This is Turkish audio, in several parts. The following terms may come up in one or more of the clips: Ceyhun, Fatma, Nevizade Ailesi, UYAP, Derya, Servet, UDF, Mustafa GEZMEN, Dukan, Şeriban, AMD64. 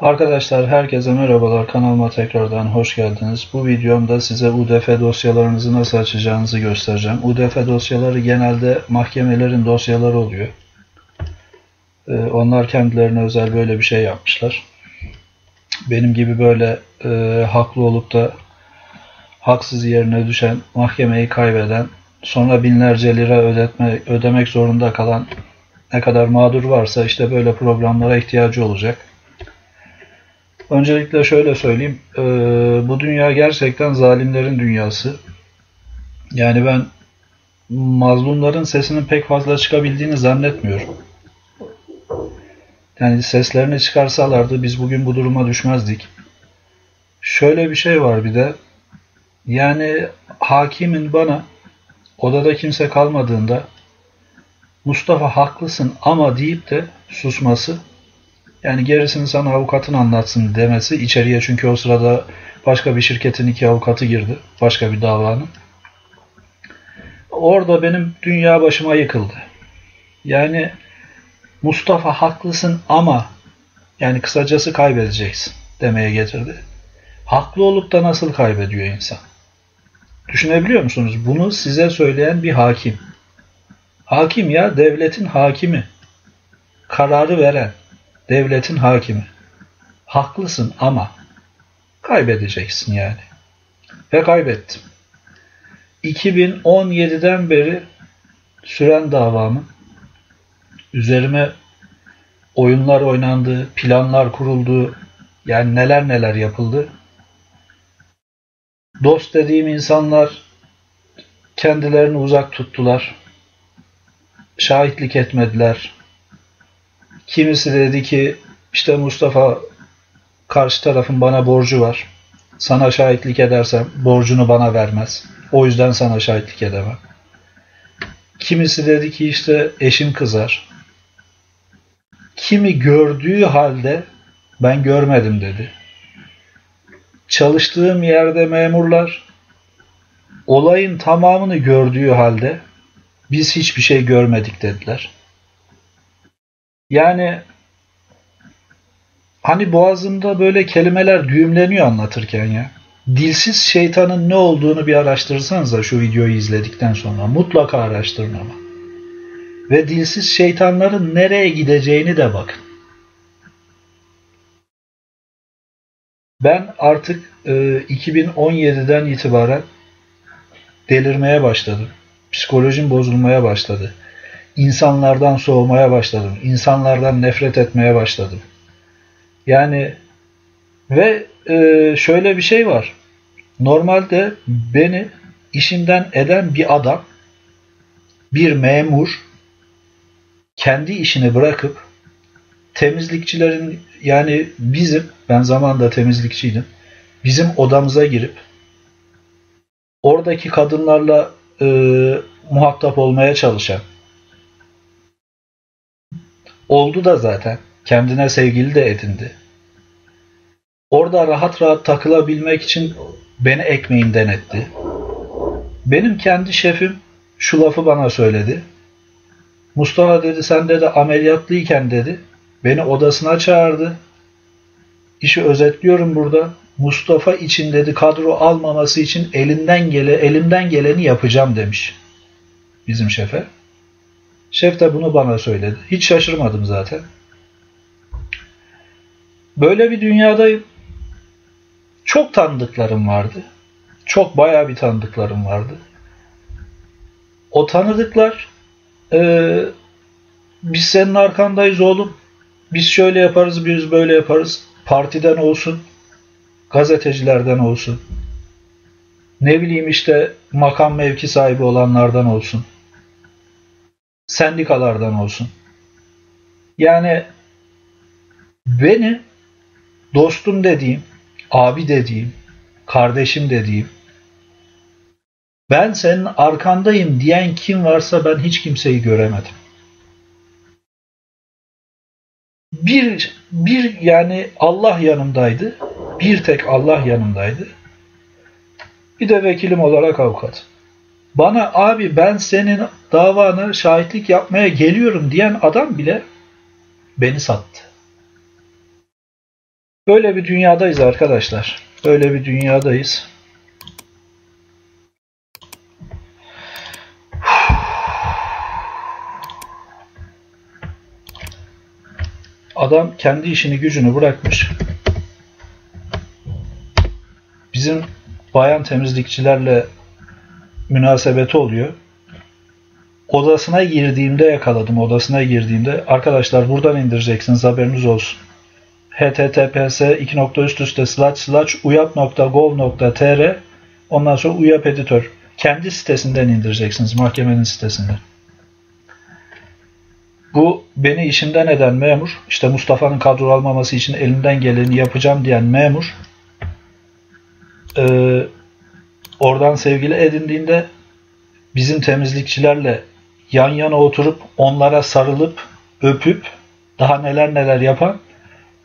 Arkadaşlar herkese merhabalar, kanalıma tekrardan hoş geldiniz. Bu videomda size UDF dosyalarınızı nasıl açacağınızı göstereceğim. UDF dosyaları genelde mahkemelerin dosyaları oluyor. Onlar kendilerine özel böyle bir şey yapmışlar. Benim gibi böyle haklı olup da haksız yerine düşen, mahkemeyi kaybeden, sonra binlerce lira ödemek zorunda kalan ne kadar mağdur varsa işte böyle programlara ihtiyacı olacak. Öncelikle şöyle söyleyeyim, bu dünya gerçekten zalimlerin dünyası. Yani ben mazlumların sesinin pek fazla çıkabildiğini zannetmiyorum. Yani seslerini çıkarsalardı biz bugün bu duruma düşmezdik. Şöyle bir şey var bir de, yani hakimin bana odada kimse kalmadığında Mustafa haklısın ama deyip de susması, yani gerisini sana avukatın anlatsın demesi içeriye, çünkü o sırada başka bir şirketin iki avukatı girdi, başka bir davanın. Orada benim dünya başıma yıkıldı. Yani Mustafa haklısın ama, yani kısacası kaybedeceksin demeye getirdi. Haklı olup da nasıl kaybediyor insan? Düşünebiliyor musunuz? Bunu size söyleyen bir hakim. Hakim ya, devletin hakimi. Kararı veren. Devletin hakimi. Haklısın ama kaybedeceksin yani. Ve kaybettim. 2017'den beri süren davamın üzerime oyunlar oynandı, planlar kuruldu, yani neler neler yapıldı. Dost dediğim insanlar kendilerini uzak tuttular. Şahitlik etmediler. Kimisi dedi ki işte Mustafa, karşı tarafın bana borcu var. Sana şahitlik edersem borcunu bana vermez. O yüzden sana şahitlik edemem. Kimisi dedi ki işte eşim kızar. Kimi gördüğü halde ben görmedim dedi. Çalıştığım yerde memurlar olayın tamamını gördüğü halde biz hiçbir şey görmedik dediler. Yani hani boğazımda böyle kelimeler düğümleniyor anlatırken ya. Dilsiz şeytanın ne olduğunu bir araştırsanıza şu videoyu izledikten sonra. Mutlaka araştırın ama. Ve dilsiz şeytanların nereye gideceğini de bakın. Ben artık 2017'den itibaren delirmeye başladım. Psikolojim bozulmaya başladı. İnsanlardan soğumaya başladım. İnsanlardan nefret etmeye başladım. Yani ve şöyle bir şey var. Normalde beni işimden eden bir adam, bir memur kendi işini bırakıp temizlikçilerin, yani bizim, ben zamanında temizlikçiydim. Bizim odamıza girip oradaki kadınlarla muhatap olmaya çalışan, oldu da zaten. Kendine sevgili de edindi. Orada rahat rahat takılabilmek için beni ekmeğimden etti. Benim kendi şefim şu lafı bana söyledi. Mustafa dedi, sen dedi ameliyatlıyken dedi beni odasına çağırdı. İşi özetliyorum burada. Mustafa için dedi kadro almaması için elimden geleni yapacağım demiş bizim şefe. Şef de bunu bana söyledi. Hiç şaşırmadım zaten. Böyle bir dünyadayım. Çok tanıdıklarım vardı. Çok bayağı bir tanıdıklarım vardı. O tanıdıklar biz senin arkandayız oğlum. Biz şöyle yaparız, biz böyle yaparız. Partiden olsun, gazetecilerden olsun. Ne bileyim işte makam mevki sahibi olanlardan olsun. Sendikalardan olsun. Yani beni dostum dediğim, abi dediğim, kardeşim dediğim, ben senin arkandayım diyen kim varsa ben hiç kimseyi göremedim. Bir yani Allah yanımdaydı. Bir tek Allah yanımdaydı. Bir de vekilim olarak avukat. Bana abi ben senin davana şahitlik yapmaya geliyorum diyen adam bile beni sattı. Böyle bir dünyadayız arkadaşlar. Böyle bir dünyadayız. Adam kendi işini gücünü bırakmış. Bizim bayan temizlikçilerle münasebeti oluyor. Odasına girdiğimde yakaladım. Odasına girdiğimde arkadaşlar buradan indireceksiniz, haberiniz olsun. https://uyap.gov.tr ondan sonra UYAP editör. Kendi sitesinden indireceksiniz, mahkemenin sitesinden. Bu beni işimden eden memur, işte Mustafa'nın kadro almaması için elimden geleni yapacağım diyen memur oradan sevgili edindiğinde bizim temizlikçilerle yan yana oturup onlara sarılıp öpüp daha neler neler yapan,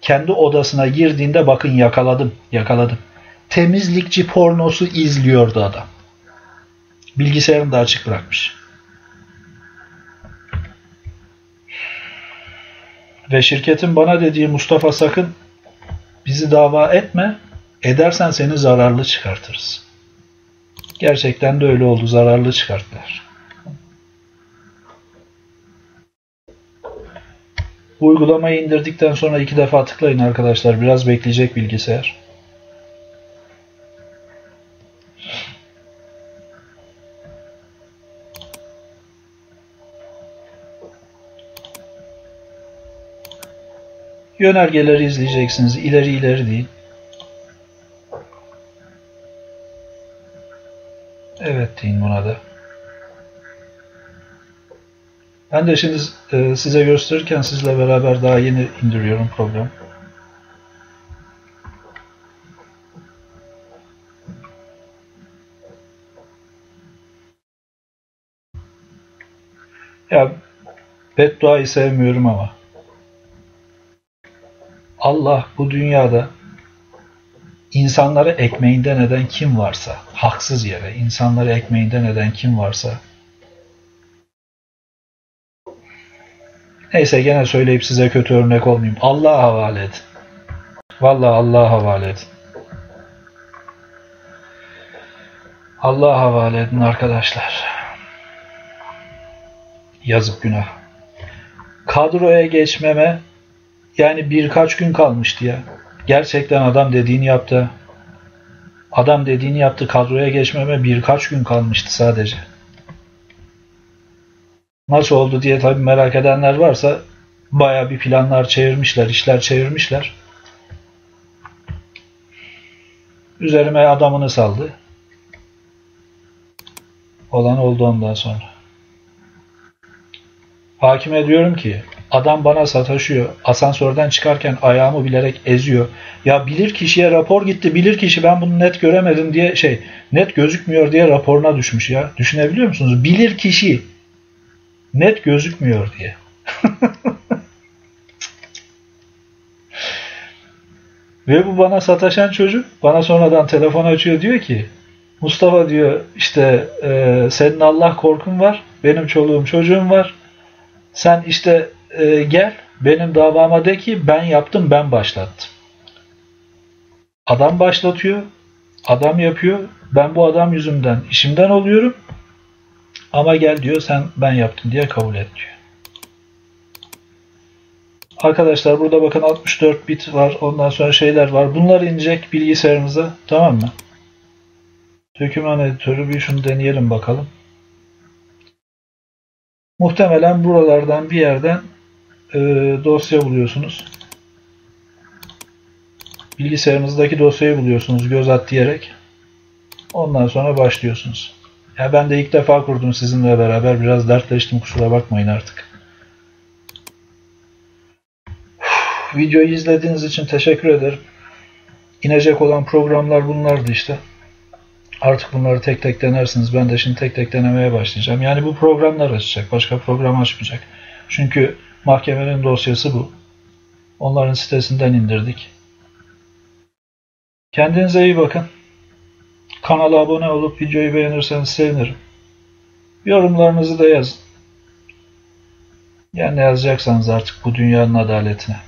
kendi odasına girdiğinde bakın yakaladım. Temizlikçi pornosu izliyordu adam. Bilgisayarını da açık bırakmış. Ve şirketin bana dediği, Mustafa sakın bizi dava etme, edersen seni zararlı çıkartırız. Gerçekten de öyle oldu, zararlı çıkarttılar. Bu uygulamayı indirdikten sonra 2 defa tıklayın arkadaşlar, biraz bekleyecek bilgisayar. Yönergeleri izleyeceksiniz. İleri değil. Evet deyin buna da. Ben de şimdi size gösterirken sizle beraber daha yeni indiriyorum programı. Ya bedduayı sevmiyorum ama Allah bu dünyada insanları ekmeğinden eden kim varsa, haksız yere insanları ekmeğinden eden kim varsa, neyse gene söyleyip size kötü örnek olmayayım. Allah'a havale edin. Vallahi Allah'a havale edin. Allah'a havale edin arkadaşlar. Yazık, günah. Kadroya geçmeme yani birkaç gün kalmıştı ya. Gerçekten adam dediğini yaptı. Adam dediğini yaptı. Kadroya geçmeme birkaç gün kalmıştı sadece. Nasıl oldu diye tabii merak edenler varsa bayağı bir planlar çevirmişler, işler çevirmişler. Üzerime adamını saldı. Olan oldu ondan sonra. Hakime diyorum ki adam bana sataşıyor. Asansörden çıkarken ayağımı bilerek eziyor. Ya bilirkişiye rapor gitti. Bilirkişi ben bunu net göremedim diye net gözükmüyor diye raporuna düşmüş ya. Düşünebiliyor musunuz? Bilirkişi net gözükmüyor diye. Ve bu bana sataşan çocuk bana sonradan telefon açıyor, diyor ki Mustafa diyor işte senin Allah korkun var, benim çoluğum çocuğum var, sen işte gel benim davama de ki ben yaptım, ben başlattım. Adam başlatıyor, adam yapıyor, ben bu adam yüzümden işimden oluyorum. Ama gel diyor sen, ben yaptım diye kabul et diyor. Arkadaşlar burada bakın 64 bit var, ondan sonra şeyler var. Bunlar inecek bilgisayarımıza, tamam mı? Döküman editörü bir şunu deneyelim bakalım. Muhtemelen buralardan bir yerden dosya buluyorsunuz. Bilgisayarınızdaki dosyayı buluyorsunuz göz at diyerek. Ondan sonra başlıyorsunuz. Ya ben de ilk defa kurdum sizinle beraber. Biraz dertleştim, kusura bakmayın artık. Videoyu izlediğiniz için teşekkür ederim. İnecek olan programlar bunlardı işte. Artık bunları tek tek denersiniz. Ben de şimdi tek tek denemeye başlayacağım. Yani bu programlar açacak. Başka program açmayacak. Çünkü mahkemenin dosyası bu. Onların sitesinden indirdik. Kendinize iyi bakın. Kanala abone olup videoyu beğenirseniz sevinirim. Yorumlarınızı da yazın. Yani ne yazacaksanız artık bu dünyanın adaletine.